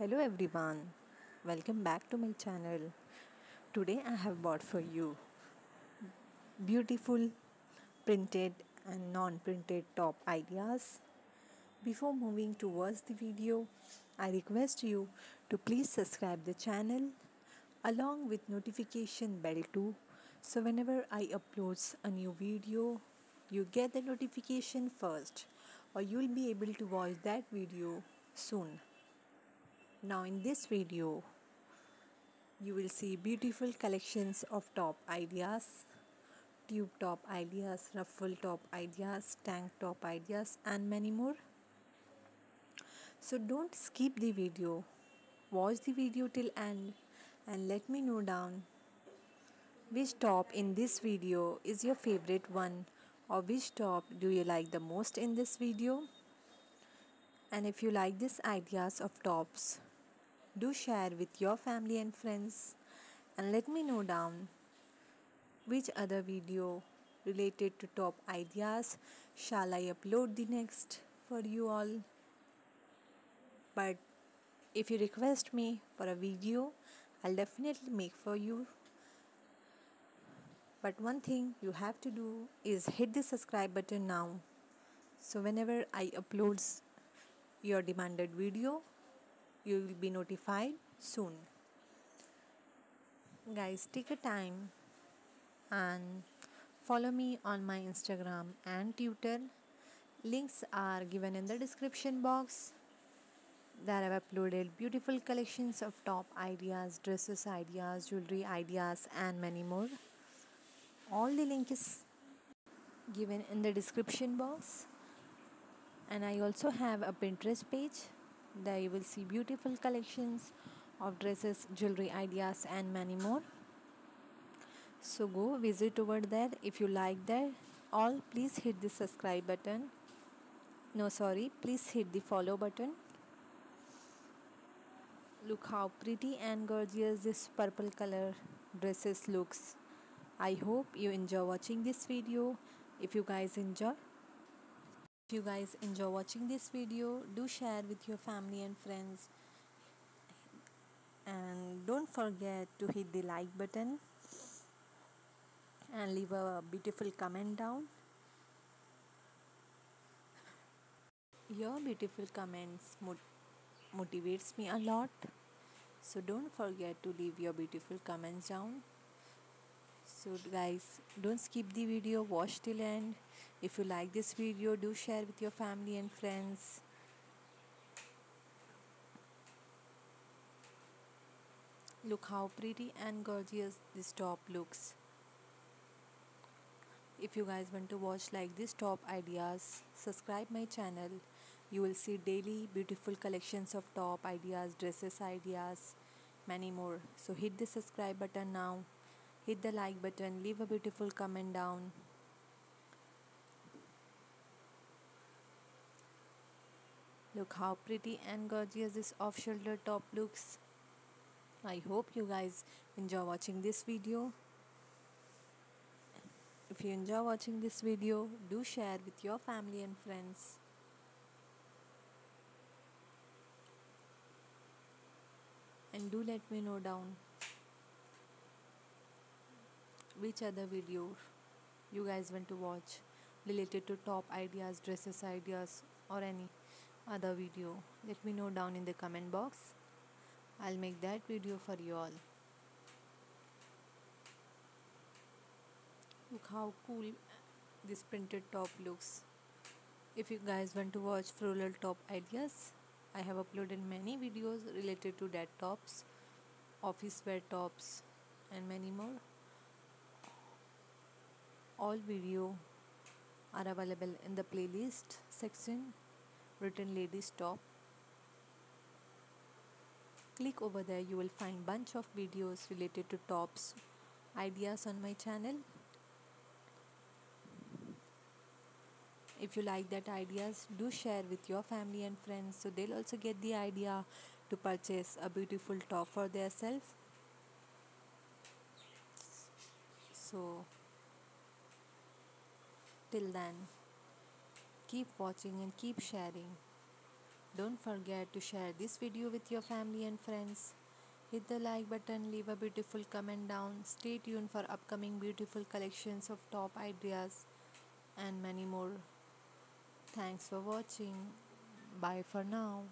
Hello everyone, welcome back to my channel. Today I have bought for you beautiful printed and non-printed top ideas. Before moving towards the video, I request you to please subscribe the channel along with notification bell too, so whenever I upload a new video you get the notification first, or you will be able to watch that video soon. Now in this video, you will see beautiful collections of top ideas, tube top ideas, ruffle top ideas, tank top ideas and many more. So don't skip the video, watch the video till end and let me know down which top in this video is your favorite one, or which top do you like the most in this video. And if you like these ideas of tops, do share with your family and friends, and let me know down which other video related to top ideas shall I upload the next for you all. But if you request me for a video, I'll definitely make for you. But one thing you have to do is hit the subscribe button now, so whenever I upload your demanded video, you will be notified soon. Guys, take a time and follow me on my Instagram and Twitter. Links are given in the description box. There I have uploaded beautiful collections of top ideas, dresses ideas, jewelry ideas and many more. All the link is given in the description box. And I also have a Pinterest page. There you will see beautiful collections of dresses, jewelry ideas and many more. So go visit over there. If you like that all, please hit the subscribe button. No, sorry, please hit the follow button. Look how pretty and gorgeous this purple color dresses looks. I hope you enjoy watching this video. If you guys enjoy watching this video, do share with your family and friends, and don't forget to hit the like button and leave a beautiful comment down. Your beautiful comments motivates me a lot, so don't forget to leave your beautiful comments down. So guys, don't skip the video, watch till end. If you like this video, do share with your family and friends. Look how pretty and gorgeous this top looks. If you guys want to watch like this top ideas, subscribe my channel. You will see daily beautiful collections of top ideas, dresses ideas, many more. So hit the subscribe button now. Hit the like button, leave a beautiful comment down. Look how pretty and gorgeous this off-shoulder top looks. I hope you guys enjoy watching this video. If you enjoy watching this video, do share with your family and friends. And do let me know down which other video you guys want to watch related to top ideas, dresses ideas or any other video. Let me know down in the comment box. I'll make that video for you all. Look how cool this printed top looks. If you guys want to watch floral top ideas, I have uploaded many videos related to that tops, office wear tops and many more. All videos are available in the playlist section written ladies top. Click over there, you will find bunch of videos related to tops ideas on my channel. If you like that ideas, do share with your family and friends, so they'll also get the idea to purchase a beautiful top for themselves. So till then, keep watching and keep sharing. Don't forget to share this video with your family and friends. Hit the like button, leave a beautiful comment down. Stay tuned for upcoming beautiful collections of top ideas and many more. Thanks for watching. Bye for now.